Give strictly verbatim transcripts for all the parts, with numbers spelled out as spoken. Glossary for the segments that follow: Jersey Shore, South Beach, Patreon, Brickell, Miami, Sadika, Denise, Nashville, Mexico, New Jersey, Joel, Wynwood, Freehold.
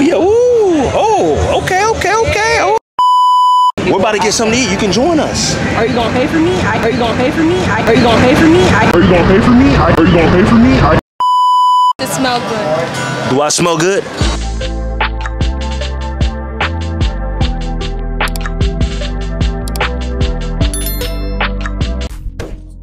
Oh yeah, ooh, oh, okay, okay, okay. Oh. We're about to get something to eat. You can join us. Are you gonna pay for me? I, are you gonna pay for me? I, are you gonna pay for me? I, are you gonna pay for me? I, are you gonna pay for me? I, it smells good. Do I smell good?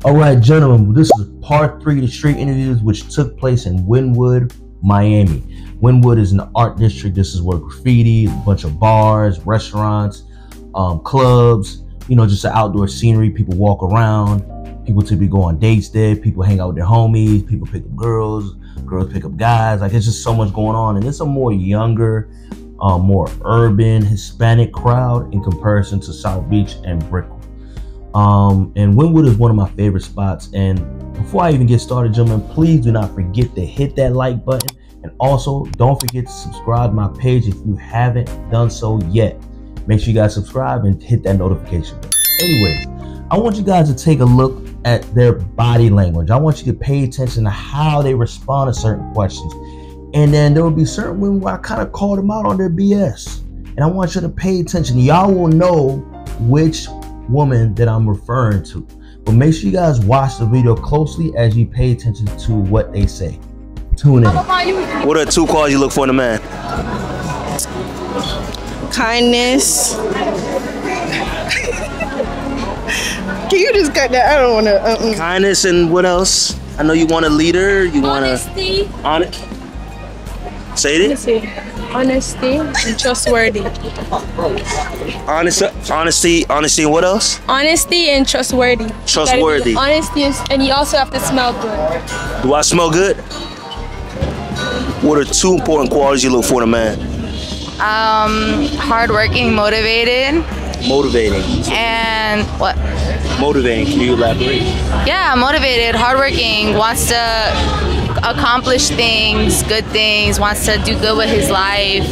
Alright, gentlemen, this is part three of the street interviews, which took place in Wynwood, Miami. Wynwood is an art district. This is where graffiti, a bunch of bars, restaurants, um, clubs, you know, just the outdoor scenery. People walk around. People typically go on dates there. People hang out with their homies. People pick up girls. Girls pick up guys. Like, it's just so much going on. And it's a more younger, uh, more urban Hispanic crowd in comparison to South Beach and Brickell. Um, and Wynwood is one of my favorite spots. And before I even get started, gentlemen, please do not forget to hit that like button. And also, don't forget to subscribe to my page if you haven't done so yet. Make sure you guys subscribe and hit that notification bell. Anyways, I want you guys to take a look at their body language. I want you to pay attention to how they respond to certain questions. And then there will be certain women where I kind of call them out on their B S. And I want you to pay attention. Y'all will know which woman that I'm referring to, but make sure you guys watch the video closely as you pay attention to what they say. Tune in. What are two qualities you look for in a man? Kindness. Can you just cut that? I don't want to. Uh -uh. Kindness and what else? I know you want a leader. You want to. Honesty. Hon say it. Honesty. Honesty and trustworthy. Honest, honesty, honesty, and what else? Honesty and trustworthy. Trustworthy. Honesty, and, and you also have to smell good. Do I smell good? What are two important qualities you look for in a man? Um, hardworking, motivated. Motivating. And what? Motivating. Can you elaborate? Yeah, motivated, hardworking, wants to accomplish things, good things, wants to do good with his life.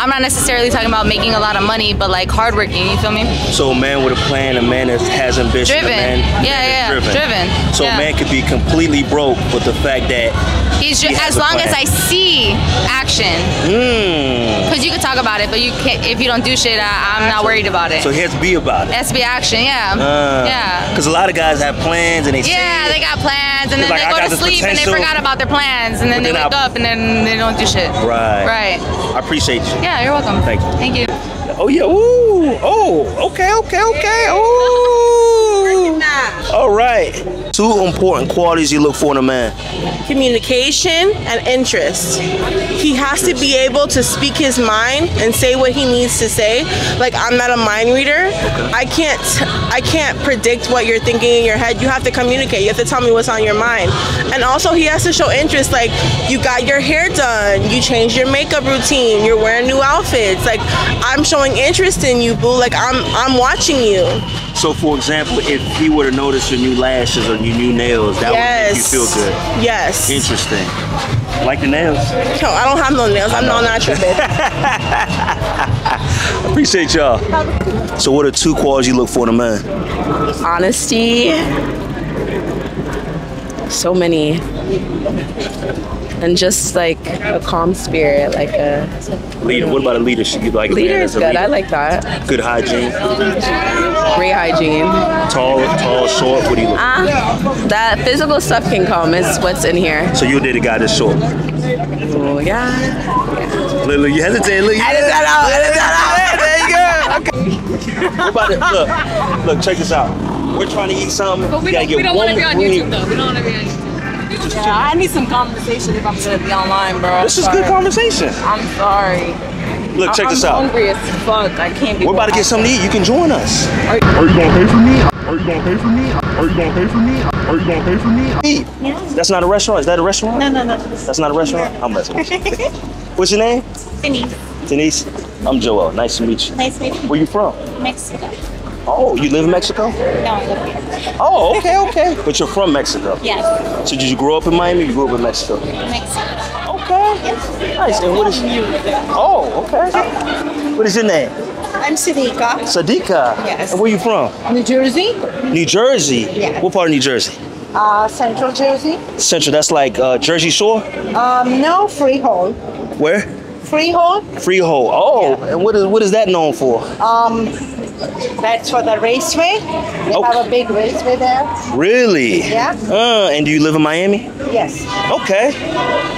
I'm not necessarily talking about making a lot of money, but like hardworking, you feel me? So a man with a plan, a man that has ambition, driven. A man, yeah, man yeah, driven. driven. So yeah. A man could be completely broke, but the fact that he's he has as long plan. as I see action. Because mm. you could talk about it, but you can't if you don't do shit. I, I'm not worried about it. So he has to be about it. It has to be action, yeah, uh, yeah. Because a lot of guys have plans and they yeah, they got plans and then like, they go to sleep potential. and they forgot about their plans and then but they wake I, up and then they don't do shit. Right, right. I appreciate you. Yeah, you're welcome. Thank you. Thank you. Oh yeah. Ooh. Oh. Okay. Okay. Okay. Ooh. All right. Two important qualities you look for in a man. Communication and interest. He has to be able to speak his mind and say what he needs to say. Like, I'm not a mind reader. Okay. I can't. I can't predict what you're thinking in your head. You have to communicate. You have to tell me what's on your mind. And also, he has to show interest. Like, you got your hair done. You changed your makeup routine. You're wearing new outfits. Like, I'm showing interest in you, boo. Like, I'm I'm watching you. So, for example, if he were to notice your new lashes or your new nails, that yes. would make you feel good. Yes. Interesting. Like the nails? No, I don't have no nails. I'm not natural, baby. Appreciate y'all. So, what are two qualities you look for in a man? Honesty. So many. And just like a calm spirit, like a leader. What about a leader? Should you like leader is good. Leader? I like that. Good hygiene. Great hygiene. Tall, tall, short. What do you look? Ah, uh, that physical stuff can come. It's what's in here. So you did a guy that's short. Oh yeah. yeah. Look, look, you hesitate. Look, you edit that out. Edit that out. There you go. Okay. What about it? Look, look. Check this out. We're trying to eat something. But we, don't, we don't want to be on YouTube though. We don't want to be on YouTube. Yeah, I need some conversation if I'm gonna be online, bro. This is good conversation. I'm sorry. Look, check this out. I'm hungry as fuck. I can't be. We're about to get something to eat. You can join us. Are you gonna pay for me? Are you gonna pay for me? Are you gonna pay for me? Are you gonna pay for me? Eat. Yeah. That's not a restaurant. Is that a restaurant? No, no, no. That's not a restaurant? I'm messing with you. What's your name? Denise. Denise? I'm Joel. Nice to meet you. Nice to meet you. Where you from? Mexico. Oh, you live in Mexico? No, I live here. Oh, okay, okay. But you're from Mexico? Yes. So did you grow up in Miami or you grew up in Mexico? Mexico. Okay. Yes. Nice. And what is your name? Oh, okay. Uh, what is your name? I'm Sadika. Sadika? Yes. And where are you from? New Jersey. New Jersey? Yeah. What part of New Jersey? Uh, Central Jersey. Central, that's like uh, Jersey Shore? Um, no, Freehold. Where? Freehold. Freehold. Oh, yeah. And what is what is that known for? Um, that's for the raceway. We okay. have a big raceway there. Really? Yeah. Uh, and do you live in Miami? Yes. Okay.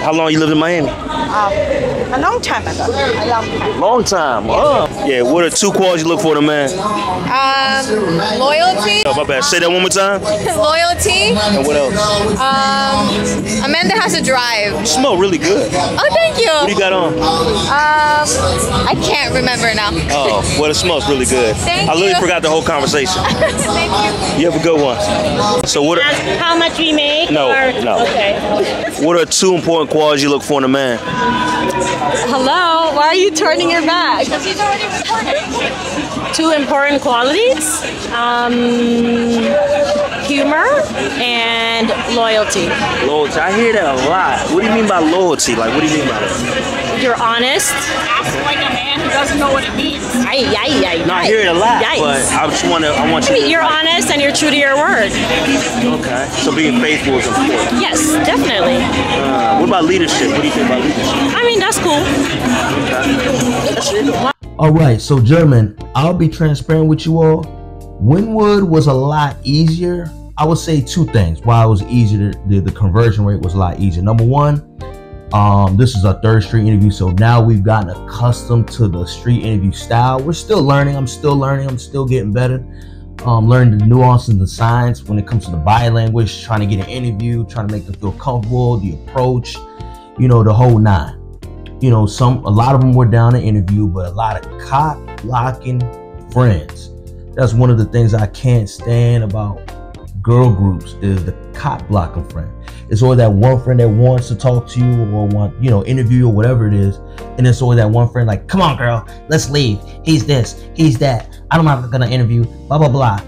How long you lived in Miami? Uh, a long time ago. A long time. Long time. Oh. Yes. Uh. Yeah. What are two qualities you look for in a man? Um, loyalty. Oh, my bad. Say that one more time. Loyalty. And what else? Um, a man that has a drive. You smell really good. Oh, thank you. What do you got on? Um, I can't remember now. Oh, well, it smells really good. Thank I literally you. forgot the whole conversation. Thank you. You have a good one. So what? Ask how much we make? No, or? no. Okay. What are two important qualities you look for in a man? Hello. Why are you turning your back? Because he's already recording. Two important qualities: um, humor and loyalty. Loyalty. I hear that a lot. What do you mean by loyalty? Like, what do you mean by that? You're honest. Ask like a man who doesn't know what it means. Aye, aye, aye. No, I hear it a lot, Yikes. but I just want to. I want you. You're to honest and you're true to your word. Okay, so being faithful is important. Yes, definitely. Uh, what about leadership? What do you think about leadership? I mean, that's cool. Okay. That's it. All right, so German, I'll be transparent with you all. Wynwood was a lot easier. I would say two things. Why it was easier? The, the conversion rate was a lot easier. Number one. Um, this is our third street interview, so now we've gotten accustomed to the street interview style. We're still learning. I'm still learning. I'm still getting better. Um, learning the nuances and the science when it comes to the body language, trying to get an interview, trying to make them feel comfortable, the approach, you know, the whole nine. You know, some a lot of them were down to interview, but a lot of cock-blocking friends. That's one of the things I can't stand about girl groups is the cock-blocking friend. It's always that one friend that wants to talk to you or want, you know, interview or whatever it is. And it's always that one friend like, come on, girl, let's leave. He's this, he's that. I'm not gonna interview, blah, blah, blah.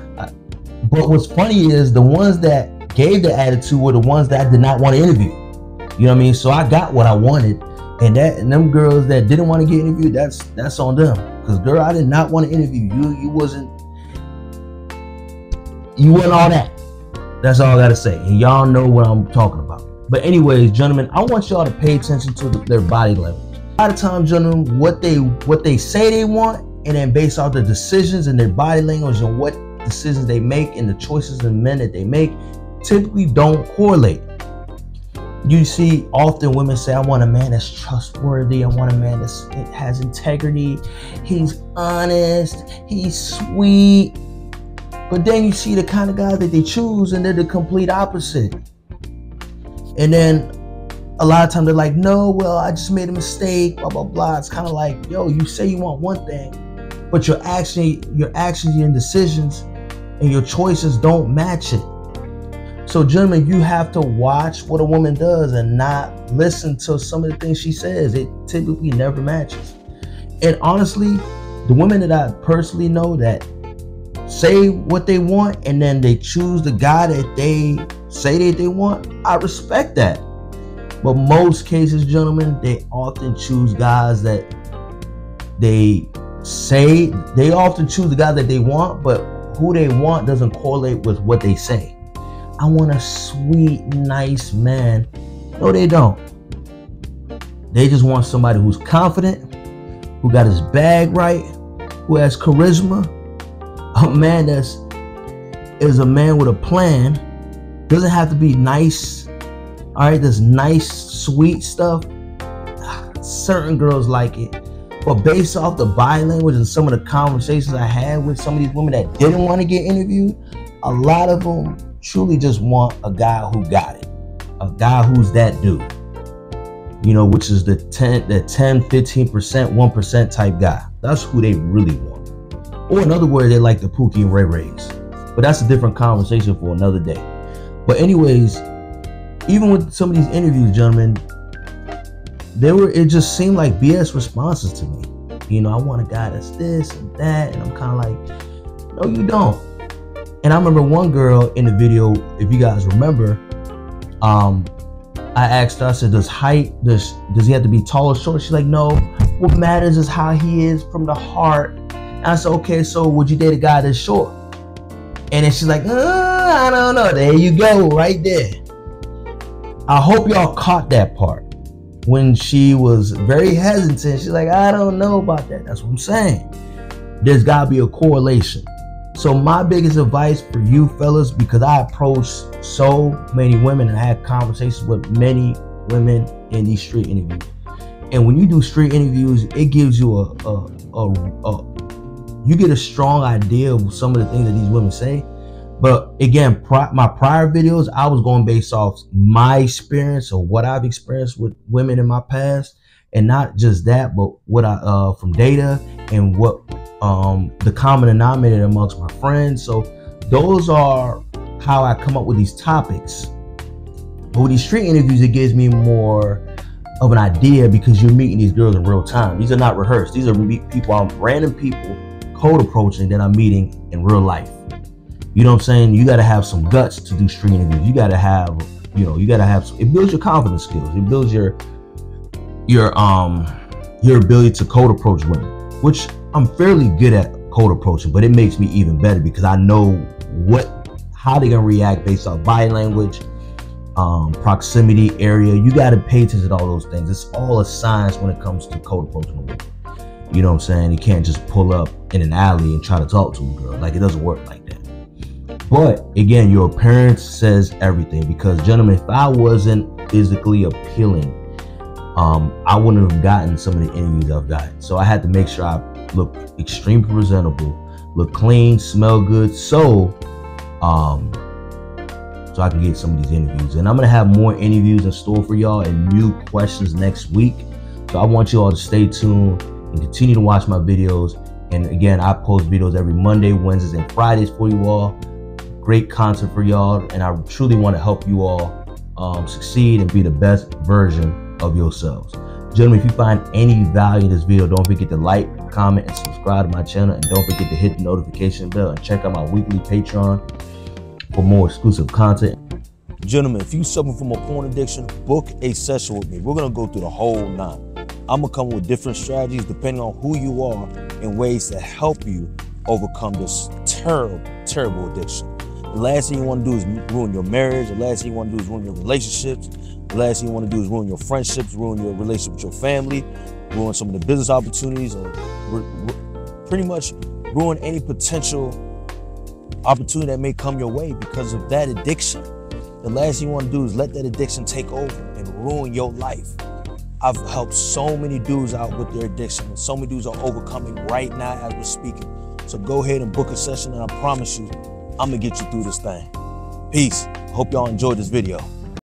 But what's funny is the ones that gave the attitude were the ones that I did not want to interview. You know what I mean? So I got what I wanted. And that and them girls that didn't want to get interviewed, that's that's on them. Because girl, I did not want to interview you. You wasn't, you wasn't all that. That's all I gotta say. And y'all know what I'm talking about. But anyways, gentlemen, I want y'all to pay attention to the, their body language. A lot of times, gentlemen, what they what they say they want, and then based off their decisions and their body language and what decisions they make and the choices and men that they make, typically don't correlate. You see, often women say, I want a man that's trustworthy. I want a man that's, that has integrity. He's honest. He's sweet. But then you see the kind of guys that they choose and they're the complete opposite. And then a lot of times they're like, no, well, I just made a mistake, blah, blah, blah. It's kind of like, yo, you say you want one thing, but your action, your actions, your decisions and your choices don't match it. So gentlemen, you have to watch what a woman does and not listen to some of the things she says. It typically never matches. And honestly, the women that I personally know that say what they want and then they choose the guy that they say that they want, I respect that. But most cases, gentlemen, they often choose guys that they say they often choose the guy that they want, but who they want doesn't correlate with what they say. I want a sweet, nice man. No, they don't. They just want somebody who's confident, who got his bag right, who has charisma. A man that's is a man with a plan. Doesn't have to be nice. All right, this nice, sweet stuff. Certain girls like it, but based off the body language and some of the conversations I had with some of these women that didn't want to get interviewed, a lot of them truly just want a guy who got it, a guy who's that dude. You know, which is the ten, the ten, fifteen percent, one percent type guy. That's who they really want. Or another word, they like the Pookie and Ray Rays. But that's a different conversation for another day. But anyways, even with some of these interviews, gentlemen, they were, it just seemed like B S responses to me. You know, I want a guy that's this and that. And I'm kind of like, no, you don't. And I remember one girl in the video, if you guys remember, um, I asked her, I said, does height, does, does he have to be tall or short? She's like, no, what matters is how he is from the heart. I said, okay, so would you date a guy that's short? And then she's like, uh, I don't know. There you go, right there. I hope y'all caught that part. when she was very hesitant, she's like, I don't know about that. That's what I'm saying. There's gotta be a correlation. So my biggest advice for you fellas, because I approached so many women and I had conversations with many women in these street interviews. And when you do street interviews, it gives you a, a, a, a you get a strong idea of some of the things that these women say. But again, pri- my prior videos, I was going based off my experience or what I've experienced with women in my past. And not just that, but what I, uh, from data and what um, the common denominator amongst my friends. So those are how I come up with these topics. But with these street interviews, it gives me more of an idea because you're meeting these girls in real time. These are not rehearsed. These are people, I'm random people cold approaching that I'm meeting in real life. You know what I'm saying? You got to have some guts to do street interviews. You got to have, you know, you got to have, it builds your confidence skills. It builds your, your um your ability to cold approach women, which I'm fairly good at cold approaching, but it makes me even better because I know what how they're gonna react based on body language, um proximity, area. You gotta pay attention to all those things. It's all a science when it comes to cold approaching a woman. You know what I'm saying? You can't just pull up in an alley and try to talk to a girl. Like, it doesn't work like that. But again, your appearance says everything, because gentlemen, if I wasn't physically appealing, Um, I wouldn't have gotten some of the interviews I've gotten. So I had to make sure I look extremely presentable, look clean, smell good, so um, so I can get some of these interviews. And I'm gonna have more interviews in store for y'all and new questions next week. So I want you all to stay tuned and continue to watch my videos. And again, I post videos every Monday, Wednesdays, and Fridays for you all. Great content for y'all, and I truly want to help you all um, succeed and be the best version of yourselves. Gentlemen, if you find any value in this video, don't forget to like, comment, and subscribe to my channel, and don't forget to hit the notification bell and check out my weekly Patreon for more exclusive content. Gentlemen, if you suffer from a porn addiction, book a session with me. We're gonna go through the whole nine. I'm gonna come up with different strategies depending on who you are and ways to help you overcome this terrible, terrible addiction. The last thing you want to do is ruin your marriage. The last thing you want to do is ruin your relationships. The last thing you want to do is ruin your friendships, ruin your relationship with your family, ruin some of the business opportunities, or pretty much ruin any potential opportunity that may come your way because of that addiction. The last thing you want to do is let that addiction take over and ruin your life. I've helped so many dudes out with their addiction, and so many dudes are overcoming right now as we're speaking. So go ahead and book a session, and I promise you, I'm gonna get you through this thing. Peace. Hope y'all enjoyed this video.